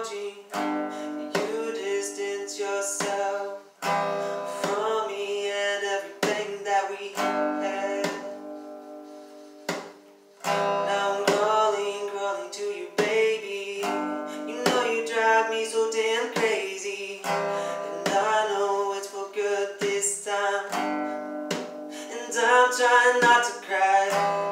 apology. You distance yourself from me and everything that we had. Now I'm calling, crawling to you, baby. You know you drive me so damn crazy, and I know it's for good this time. And I'm trying not to cry.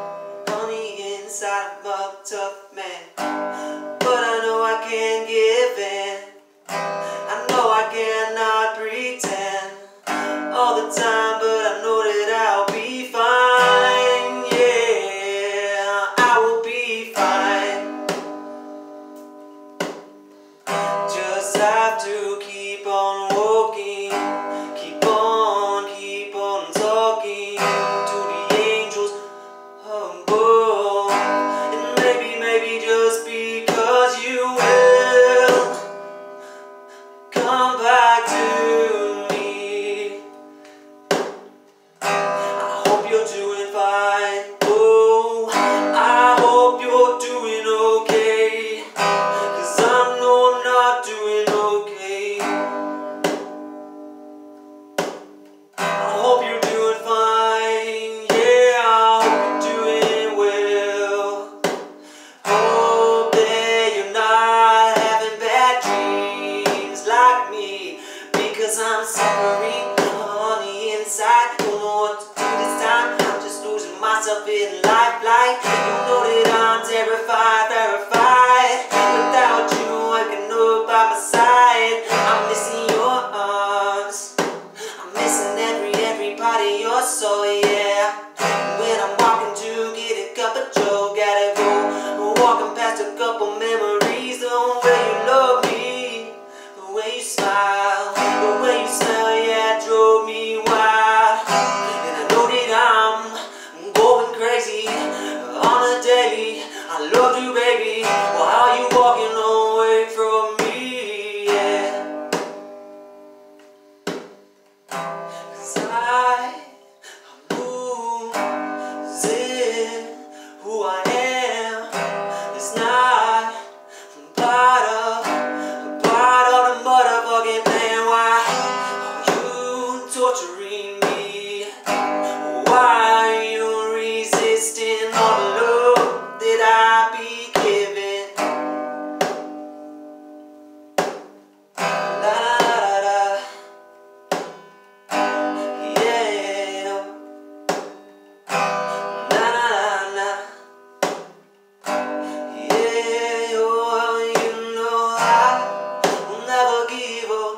I'm a tough man, but I know I can't give in. I know I cannot pretend all the time, but I know that I'll be fine. Yeah, I will be fine. Just have to keep on walking, keep on talking to the angels. Oh, I'm suffering on the inside. Don't know what to do this time. I'm just losing myself in life. Like, you know that I'm terrified, terrified. Without you, I can know by my side. I'm missing your arms. I'm missing every part of your soul, yeah. When I'm walking to get a cup of joe, gotta go. Walking past a couple memories. The way you love me, the way you smile, the way you smell, yeah, drove me wild. And I know that I'm going crazy on a daily. I love you, baby. Well, how you walking away from me, yeah? 'Cause I'm losing who I am. It's not part of the motherfucking man. Torturing me, why are you resisting all the love that I be giving? La la la la, yeah. La la la la, yeah. Oh, you know I will never give up.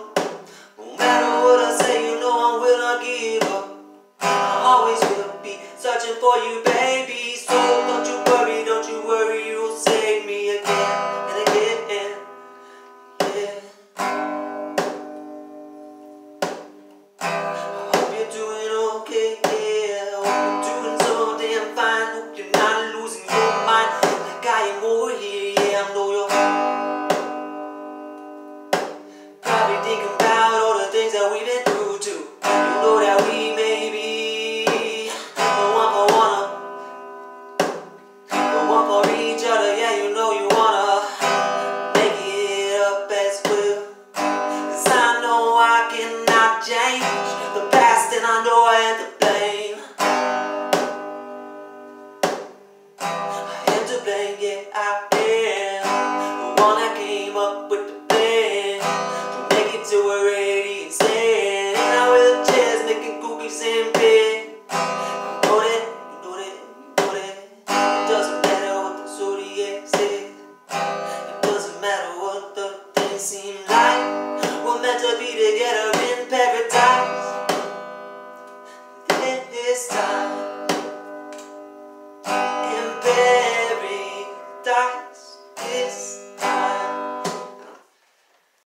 Searching for you, baby, so don't you worry, you'll save me again and again, yeah. I hope you're doing okay, yeah. I hope you're doing so damn fine. Hope you're not losing your mind, like I am over here, yeah. I know you're